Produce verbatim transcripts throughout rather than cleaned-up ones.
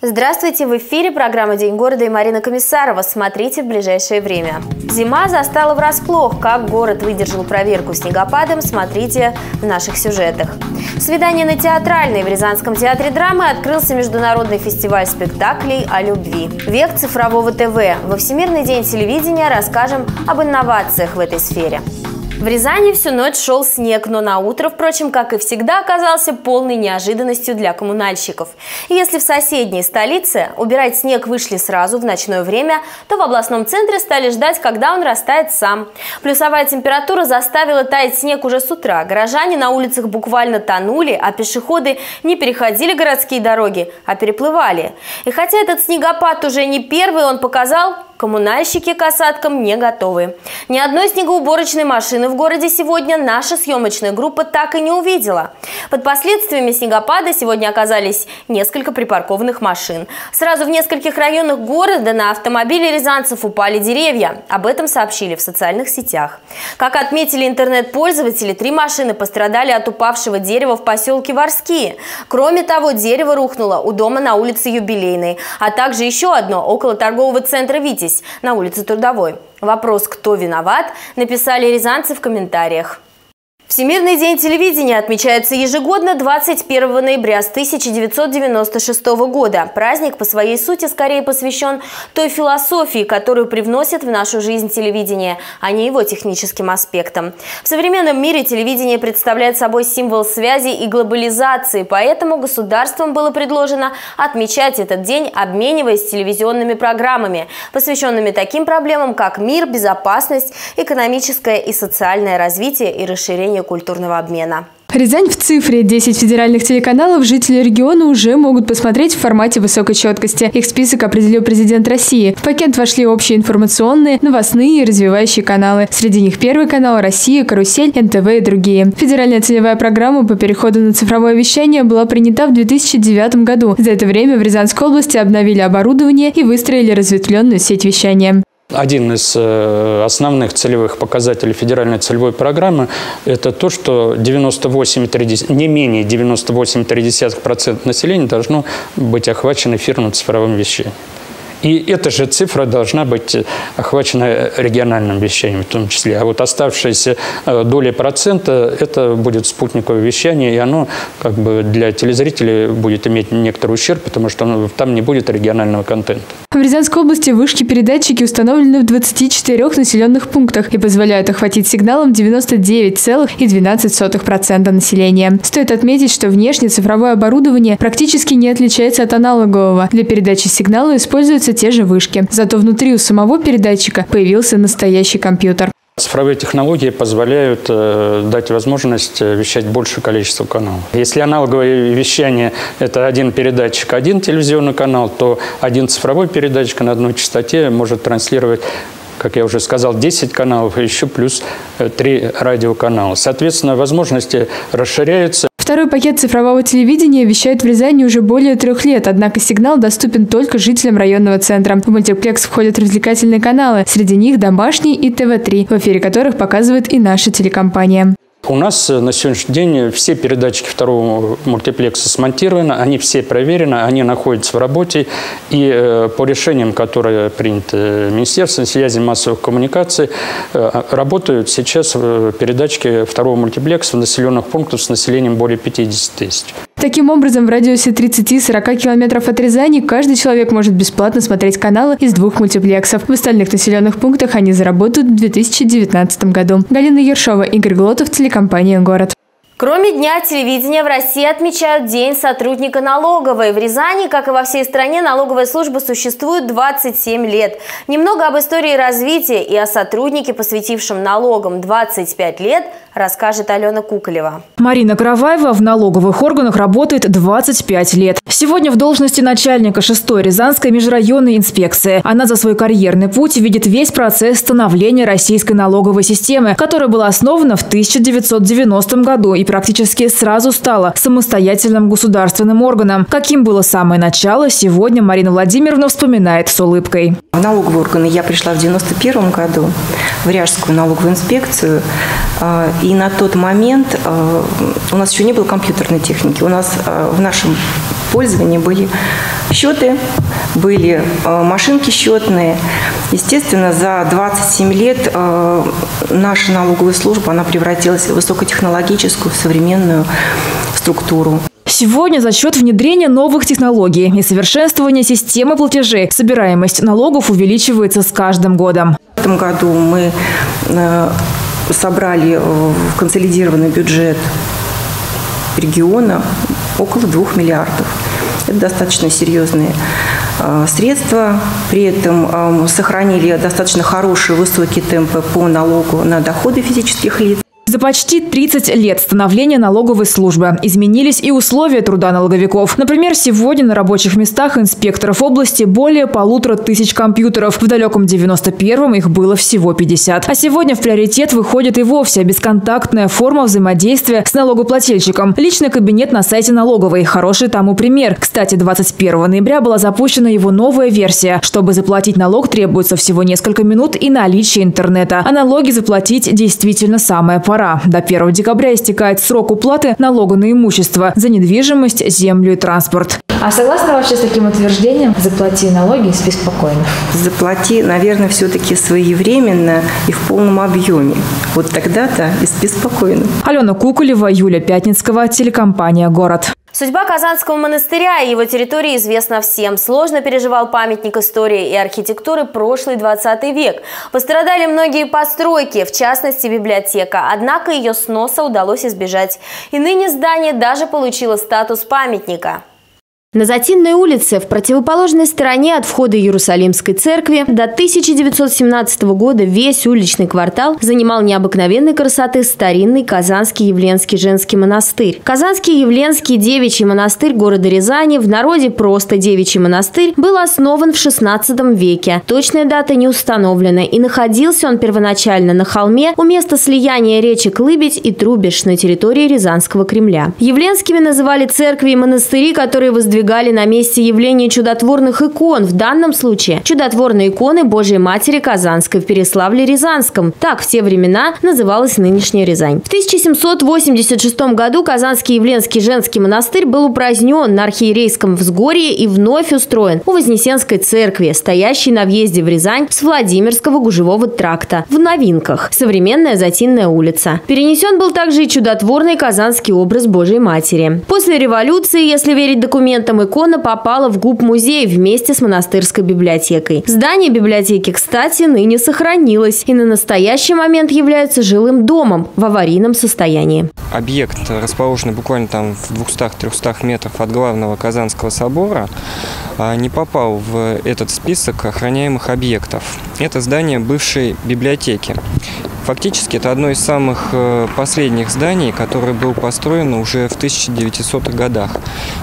Здравствуйте, в эфире программа «День города» и Марина Комиссарова. Смотрите в ближайшее время. Зима застала врасплох. Как город выдержал проверку снегопадом, смотрите в наших сюжетах. «Свидание на театральной» в Рязанском театре драмы открылся международный фестиваль спектаклей о любви. Век цифрового ТВ. Во Всемирный день телевидения расскажем об инновациях в этой сфере. В Рязани всю ночь шел снег, но на утро, впрочем, как и всегда, оказался полной неожиданностью для коммунальщиков. Если в соседней столице убирать снег вышли сразу в ночное время, то в областном центре стали ждать, когда он растает сам. Плюсовая температура заставила таять снег уже с утра. Горожане на улицах буквально тонули, а пешеходы не переходили городские дороги, а переплывали. И хотя этот снегопад уже не первый, он показал... Коммунальщики к осадкам не готовы. Ни одной снегоуборочной машины в городе сегодня наша съемочная группа так и не увидела. Под последствиями снегопада сегодня оказались несколько припаркованных машин. Сразу в нескольких районах города на автомобили рязанцев упали деревья. Об этом сообщили в социальных сетях. Как отметили интернет-пользователи, три машины пострадали от упавшего дерева в поселке Ворские. Кроме того, дерево рухнуло у дома на улице Юбилейной, а также еще одно около торгового центра «Витязь» на улице Трудовой. Вопрос, кто виноват, написали рязанцы в комментариях. Всемирный день телевидения отмечается ежегодно двадцать первого ноября с тысяча девятьсот девяносто шестого года. Праздник по своей сути скорее посвящен той философии, которую привносит в нашу жизнь телевидение, а не его техническим аспектам. В современном мире телевидение представляет собой символ связи и глобализации, поэтому государством было предложено отмечать этот день, обмениваясь телевизионными программами, посвященными таким проблемам, как мир, безопасность, экономическое и социальное развитие и расширение культурного обмена. Рязань в цифре. десять федеральных телеканалов жители региона уже могут посмотреть в формате высокой четкости. Их список определил президент России. В пакет вошли общие информационные, новостные и развивающие каналы. Среди них Первый канал, Россия, Карусель, эн тэ вэ и другие. Федеральная целевая программа по переходу на цифровое вещание была принята в две тысячи девятом году. За это время в Рязанской области обновили оборудование и выстроили разветвленную сеть вещания. Один из основных целевых показателей федеральной целевой программы – это то, что девяносто восемь, не менее девяносто восемь целых три десятых процента населения должно быть охвачено эфирным цифровым вещанием. И эта же цифра должна быть охвачена региональным вещанием в том числе. А вот оставшаяся доля процента – это будет спутниковое вещание, и оно как бы для телезрителей будет иметь некоторый ущерб, потому что там не будет регионального контента. В Рязанской области вышки-передатчики установлены в двадцати четырёх населенных пунктах и позволяют охватить сигналом девяносто девять целых двенадцать сотых процента населения. Стоит отметить, что внешне цифровое оборудование практически не отличается от аналогового. Для передачи сигнала используется те же вышки. Зато внутри у самого передатчика появился настоящий компьютер. Цифровые технологии позволяют э, дать возможность вещать большее количество каналов. Если аналоговое вещание – это один передатчик, один телевизионный канал, то один цифровой передатчик на одной частоте может транслировать, как я уже сказал, десять каналов и еще плюс три радиоканала. Соответственно, возможности расширяются. Второй пакет цифрового телевидения вещает в Рязани уже более трех лет, однако сигнал доступен только жителям районного центра. В мультиплекс входят развлекательные каналы, среди них «Домашний» и тэ вэ три, в эфире которых показывает и наша телекомпания. У нас на сегодняшний день все передатчики второго мультиплекса смонтированы, они все проверены, они находятся в работе. И по решениям, которые приняты Министерством связи и массовых коммуникаций, работают сейчас передатчики второго мультиплекса в населенных пунктах с населением более пятидесяти тысяч. Таким образом, в радиусе тридцати-сорока километров от Рязани каждый человек может бесплатно смотреть каналы из двух мультиплексов. В остальных населенных пунктах они заработают в две тысячи девятнадцатом году. Галина Ершова, Игорь Глотов, телекомпания «Город». Кроме Дня телевидения в России отмечают День сотрудника налоговой. В Рязани, как и во всей стране, налоговая служба существует двадцать семь лет. Немного об истории развития и о сотруднике, посвятившем налогам двадцать пять лет, расскажет Алёна Кукулёва. Марина Караваева в налоговых органах работает двадцать пять лет. Сегодня в должности начальника шестой Рязанской межрайонной инспекции. Она за свой карьерный путь видит весь процесс становления российской налоговой системы, которая была основана в тысяча девятьсот девяностом году и практически сразу стала самостоятельным государственным органом. Каким было самое начало, сегодня Марина Владимировна вспоминает с улыбкой. В налоговые органы я пришла в девяносто первом году, в Ряжскую налоговую инспекцию. И на тот момент у нас еще не было компьютерной техники. У нас в нашем пользовании были Счеты были, машинки счетные. Естественно, за двадцать семь лет наша налоговая служба, она превратилась в высокотехнологическую, в современную структуру. Сегодня за счет внедрения новых технологий и совершенствования системы платежей собираемость налогов увеличивается с каждым годом. В этом году мы собрали в консолидированный бюджет региона около двух миллиардов. Это достаточно серьезные средства. При этом сохранили достаточно хорошие, высокие темпы по налогу на доходы физических лиц. За почти тридцать лет становления налоговой службы изменились и условия труда налоговиков. Например, сегодня на рабочих местах инспекторов области более полутора тысяч компьютеров. В далеком девяносто первом их было всего пятьдесят. А сегодня в приоритет выходит и вовсе бесконтактная форма взаимодействия с налогоплательщиком. Личный кабинет на сайте налоговой – хороший тому пример. Кстати, двадцать первого ноября была запущена его новая версия. Чтобы заплатить налог, требуется всего несколько минут и наличие интернета. А налоги заплатить действительно самое пора. До первого декабря истекает срок уплаты налога на имущество за недвижимость, землю и транспорт. А согласна вообще с таким утверждением? Заплати налоги и спи спокойно. Заплати, наверное, все-таки своевременно и в полном объеме. Вот тогда-то и спи спокойно. Алёна Кукулёва, Юлия Пятницкая, телекомпания «Город». Судьба Казанского монастыря и его территории известна всем. Сложно переживал памятник истории и архитектуры прошлый двадцатый век. Пострадали многие постройки, в частности библиотека. Однако ее сноса удалось избежать. И ныне здание даже получило статус памятника. На Затинной улице, в противоположной стороне от входа Иерусалимской церкви, до тысяча девятьсот семнадцатого года весь уличный квартал занимал необыкновенной красоты старинный Казанский Явленский женский монастырь. Казанский Явленский девичий монастырь города Рязани, в народе просто девичий монастырь, был основан в шестнадцатом веке. Точная дата не установлена, и находился он первоначально на холме у места слияния речек Лыбедь и Трубеж на территории Рязанского Кремля. Явленскими называли церкви и монастыри, которые воздвигались на месте явления чудотворных икон, в данном случае чудотворные иконы Божьей Матери Казанской в Переславле-Рязанском. Так в те времена называлась нынешняя Рязань. В тысяча семьсот восемьдесят шестом году Казанский Явленский женский монастырь был упразднен на Архиерейском взгорье и вновь устроен у Вознесенской церкви, стоящей на въезде в Рязань с Владимирского гужевого тракта, в Новинках, современная Затинная улица. Перенесен был также и чудотворный казанский образ Божьей Матери. После революции, если верить документам, икона попала в губ-музей вместе с монастырской библиотекой. Здание библиотеки, кстати, ныне сохранилось и на настоящий момент является жилым домом в аварийном состоянии. Объект расположен буквально там в двухстах-трехстах метрах от главного Казанского собора, не попал в этот список охраняемых объектов. Это здание бывшей библиотеки. Фактически это одно из самых последних зданий, которое было построено уже в тысяча девятисотых годах.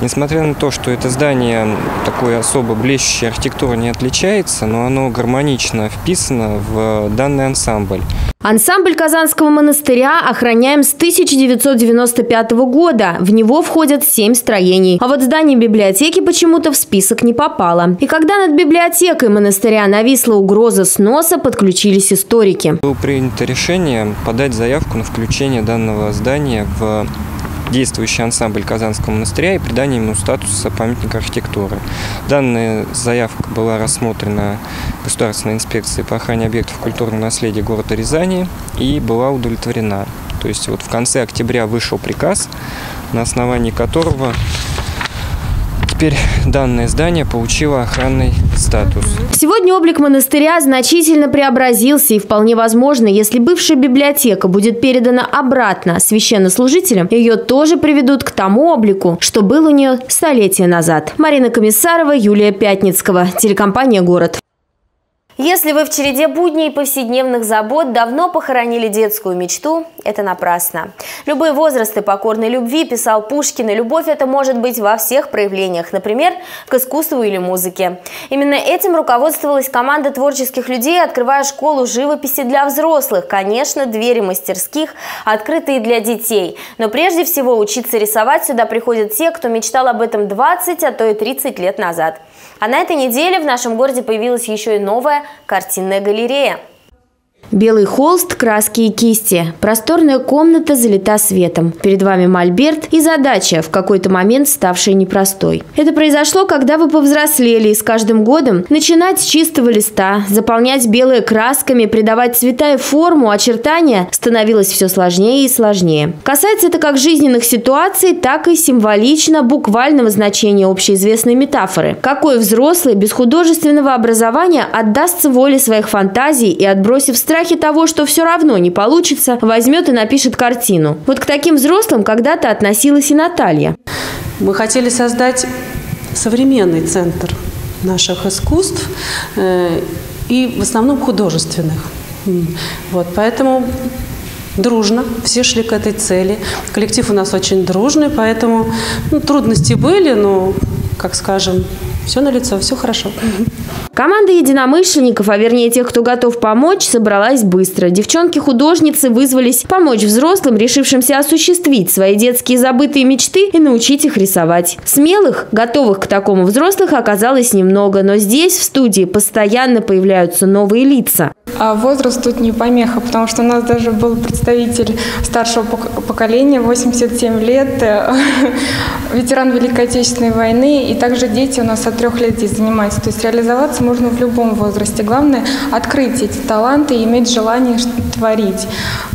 Несмотря на то, что это здание такой особо блещущей архитектурой не отличается, но оно гармонично вписано в данный ансамбль. Ансамбль Казанского монастыря охраняем с тысяча девятьсот девяносто пятого года. В него входят семь строений. А вот здание библиотеки почему-то в список не попало. И когда над библиотекой монастыря нависла угроза сноса, подключились историки. Было принято решение подать заявку на включение данного здания в действующий ансамбль Казанского монастыря и придание ему статуса памятника архитектуры. Данная заявка была рассмотрена Государственной инспекцией по охране объектов культурного наследия города Рязани и была удовлетворена. То есть вот в конце октября вышел приказ, на основании которого теперь данное здание получило охранный статус. Сегодня облик монастыря значительно преобразился, и вполне возможно, если бывшая библиотека будет передана обратно священнослужителям, ее тоже приведут к тому облику, что был у нее столетия назад. Марина Комиссарова, Юлия Пятницкая, телекомпания «Город». Если вы в череде будней и повседневных забот давно похоронили детскую мечту, это напрасно. Любые возрасты покорной любви, писал Пушкин, и любовь это может быть во всех проявлениях, например, к искусству или музыке. Именно этим руководствовалась команда творческих людей, открывая школу живописи для взрослых. Конечно, двери мастерских открытые для детей. Но прежде всего учиться рисовать сюда приходят те, кто мечтал об этом двадцать, а то и тридцать лет назад. А на этой неделе в нашем городе появилась еще и новая картинная галерея. Белый холст, краски и кисти. Просторная комната залита светом. Перед вами мольберт и задача, в какой-то момент ставшая непростой. Это произошло, когда вы повзрослели и с каждым годом начинать с чистого листа, заполнять белые красками, придавать цвета и форму, очертания становилось все сложнее и сложнее. Касается это как жизненных ситуаций, так и символично буквального значения общеизвестной метафоры. Какой взрослый без художественного образования отдастся воле своих фантазий и, отбросив страхи того, что все равно не получится, возьмет и напишет картину? Вот к таким взрослым когда-то относилась и Наталья. Мы хотели создать современный центр наших искусств и в основном художественных. Вот, поэтому дружно все шли к этой цели. Коллектив у нас очень дружный, поэтому ну, трудности были, но, как скажем, все налицо, все хорошо. Команда единомышленников, а вернее тех, кто готов помочь, собралась быстро. Девчонки-художницы вызвались помочь взрослым, решившимся осуществить свои детские забытые мечты и научить их рисовать. Смелых, готовых к такому взрослых оказалось немного, но здесь, в студии, постоянно появляются новые лица. А возраст тут не помеха, потому что у нас даже был представитель старшего поколения, восемьдесят семь лет, ветеран Великой Отечественной войны, и также дети у нас от трех лет здесь занимаются. То есть реализоваться можно в любом возрасте. Главное – открыть эти таланты и иметь желание творить.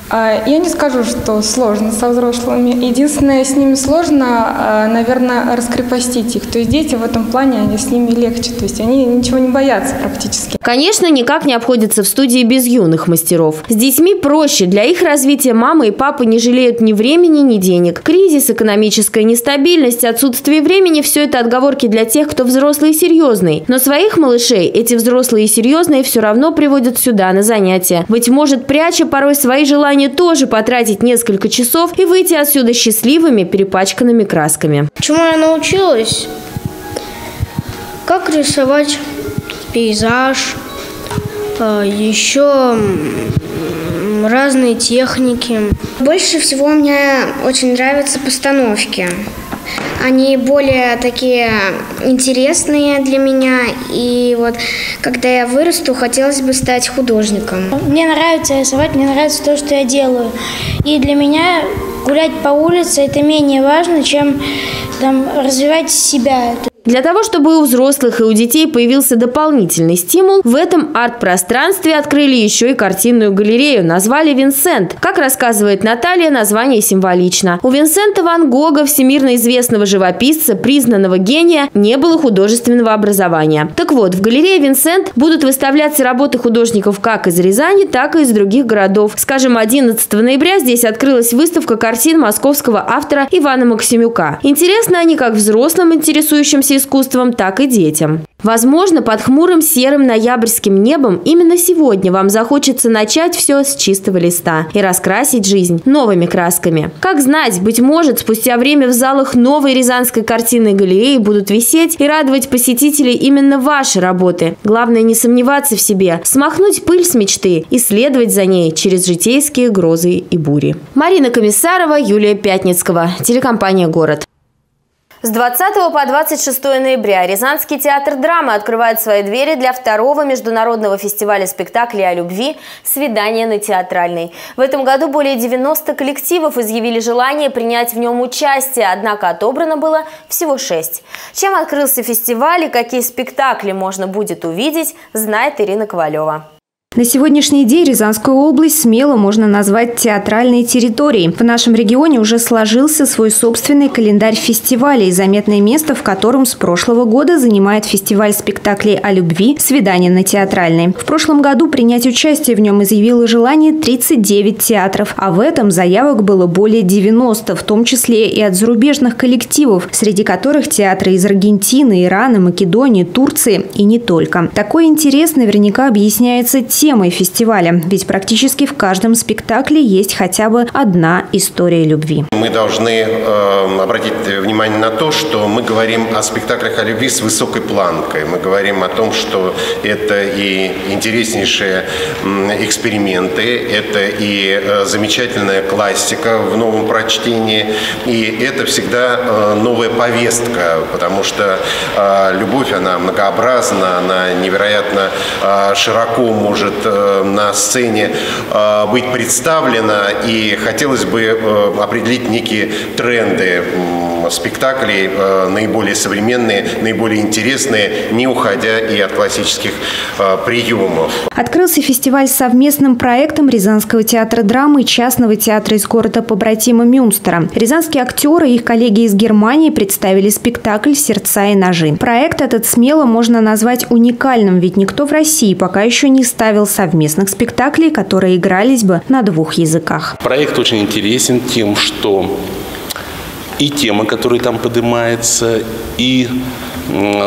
Я не скажу, что сложно со взрослыми. Единственное, с ними сложно, наверное, раскрепостить их. То есть дети в этом плане, они с ними легче. То есть они ничего не боятся практически. Конечно, никак не обходится в студии без юных мастеров. С детьми проще. Для их развития мамы и папы не жалеют ни времени, ни денег. Кризис, экономическая нестабильность, отсутствие времени – все это отговорки для тех, кто взрослый и серьезный. Но своих малышей эти взрослые и серьезные все равно приводят сюда, на занятия. Быть может, пряча порой свои желания, тоже потратить несколько часов и выйти отсюда счастливыми, перепачканными красками. Чему я научилась? Как рисовать пейзаж, еще разные техники. Больше всего мне очень нравятся постановки. Они более такие интересные для меня. И вот, когда я вырасту, хотелось бы стать художником. Мне нравится рисовать, мне нравится то, что я делаю. И для меня гулять по улице – это менее важно, чем там, развивать себя. Для того, чтобы у взрослых и у детей появился дополнительный стимул, в этом арт-пространстве открыли еще и картинную галерею. Назвали «Винсент». Как рассказывает Наталья, название символично. У Винсента Ван Гога, всемирно известного живописца, признанного гения, не было художественного образования. Так вот, в галерее «Винсент» будут выставляться работы художников как из Рязани, так и из других городов. Скажем, одиннадцатого ноября здесь открылась выставка картин московского автора Ивана Максимюка. Интересны они как взрослым, интересующимся искусством, так и детям. Возможно, под хмурым серым ноябрьским небом именно сегодня вам захочется начать все с чистого листа и раскрасить жизнь новыми красками. Как знать, быть может, спустя время в залах новой Рязанской картинной галереи будут висеть и радовать посетителей именно ваши работы. Главное не сомневаться в себе, смахнуть пыль с мечты и следовать за ней через житейские грозы и бури. Марина Комиссарова, Юлия Пятницкая, телекомпания «Город». С двадцатого по двадцать шестое ноября Рязанский театр драмы открывает свои двери для второго международного фестиваля спектаклей о любви «Свидание на театральной». В этом году более девяноста коллективов изъявили желание принять в нем участие, однако отобрано было всего шесть. Чем открылся фестиваль и какие спектакли можно будет увидеть, знает Ирина Ковалева. На сегодняшний день Рязанскую область смело можно назвать театральной территорией. В нашем регионе уже сложился свой собственный календарь фестивалей, заметное место в котором с прошлого года занимает фестиваль спектаклей о любви «Свидание на театральной». В прошлом году принять участие в нем изъявило желание тридцать девять театров, а в этом заявок было более девяноста, в том числе и от зарубежных коллективов, среди которых театры из Аргентины, Ирана, Македонии, Турции и не только. Такой интерес наверняка объясняется тем, темой фестиваля, ведь практически в каждом спектакле есть хотя бы одна история любви. Мы должны э, обратить внимание на то, что мы говорим о спектаклях о любви с высокой планкой. Мы говорим о том, что это и интереснейшие эксперименты, это и замечательная классика в новом прочтении, и это всегда новая повестка, потому что э, любовь, она многообразна, она невероятно э, широко может может на сцене быть представлена, и хотелось бы определить некие тренды спектаклей, наиболее современные, наиболее интересные, не уходя и от классических приемов. Открылся фестиваль с совместным проектом Рязанского театра драмы и частного театра из города-побратима Мюнстера. Рязанские актеры и их коллеги из Германии представили спектакль «Сердца и ножи». Проект этот смело можно назвать уникальным, ведь никто в России пока еще не ставил совместных спектаклей, которые игрались бы на двух языках. Проект очень интересен тем, что и темы, которые там поднимаются, и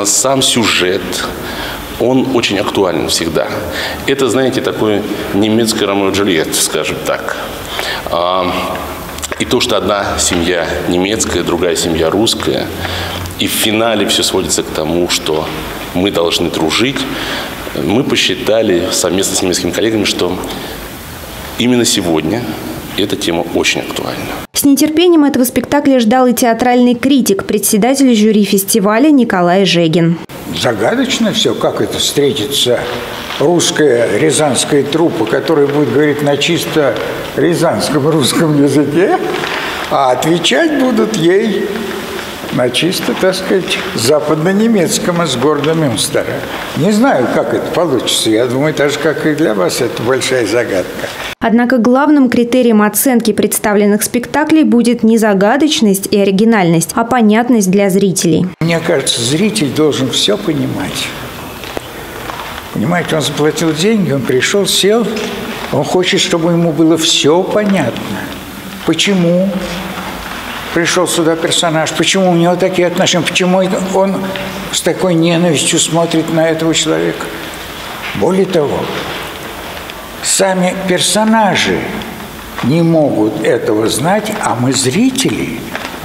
сам сюжет, он очень актуален всегда. Это, знаете, такой немецкий Ромео и Джульетта, скажем так. И то, что одна семья немецкая, другая семья русская, и в финале все сводится к тому, что мы должны дружить. Мы посчитали совместно с немецкими коллегами, что именно сегодня эта тема очень актуальна. С нетерпением этого спектакля ждал и театральный критик, председатель жюри фестиваля Николай Жегин. Загадочно все, как это встретится русская рязанская труппа, которая будет говорить на чисто рязанском русском языке, а отвечать будут ей на чисто, так сказать, западно-немецком из города Мюнстера. Не знаю, как это получится. Я думаю, так же, как и для вас, это большая загадка. Однако главным критерием оценки представленных спектаклей будет не загадочность и оригинальность, а понятность для зрителей. Мне кажется, зритель должен все понимать. Понимаете, он заплатил деньги, он пришел, сел, он хочет, чтобы ему было все понятно. Почему пришел сюда персонаж, почему у него такие отношения, почему он с такой ненавистью смотрит на этого человека. Более того, сами персонажи не могут этого знать, а мы, зрители,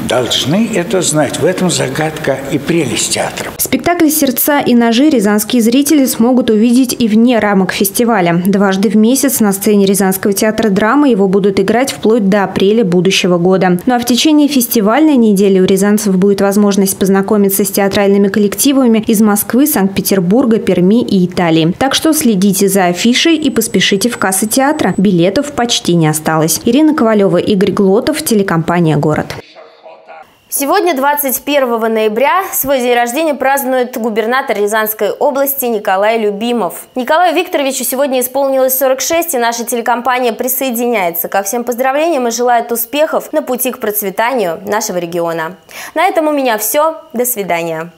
должны это знать. В этом загадка и прелесть театра. Спектакль «Сердца и ножи» рязанские зрители смогут увидеть и вне рамок фестиваля. Дважды в месяц на сцене Рязанского театра драмы его будут играть вплоть до апреля будущего года. Ну а в течение фестивальной недели у рязанцев будет возможность познакомиться с театральными коллективами из Москвы, Санкт-Петербурга, Перми и Италии. Так что следите за афишей и поспешите в кассы театра. Билетов почти не осталось. Ирина Ковалева, Игорь Глотов, телекомпания «Город». Сегодня, двадцать первого ноября, свой день рождения празднует губернатор Рязанской области Николай Любимов. Николаю Викторовичу сегодня исполнилось сорок шесть, и наша телекомпания присоединяется ко всем поздравлениям и желает успехов на пути к процветанию нашего региона. На этом у меня все. До свидания.